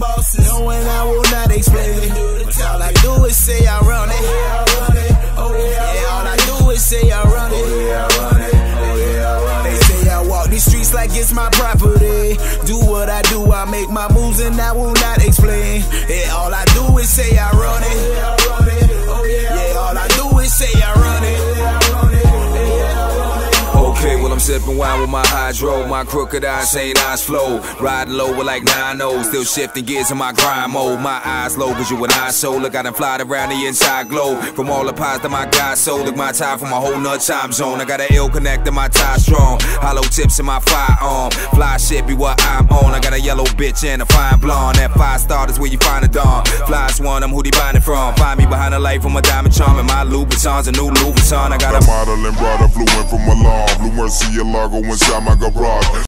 bosses, knowing I will not explain it. But all I do is say I run it. Oh yeah, all I do is say I run it. They say I walk these streets like it's my property. Do what I do, I make my moves and I will not explain. Yeah, all I do is say I run it. Yeah, all I do is say I run it. Okay, well, I'm sipping wine with my hydro. My crooked eye, insane eyes flow. Riding low with like 9-0. Still shifting gears in my grind mode. My eyes low, cause you and I so. Look, I done fly around the inside globe. From all the pies to my God soul. Look, my tie from my whole nut time zone. I got an ill connect to my tie strong. Hollow tips in my firearm. Fly shit be what I'm on. I got a yellow bitch and a fine blonde. That 5-star is where you find a dawn. Fly swan, I'm who they buying it from. Find me behind the light from a diamond charm. And my Louboutins, a new Louis Vuitton. I got a model and brother flew in from Milan. Mercy and Lago inside my garage.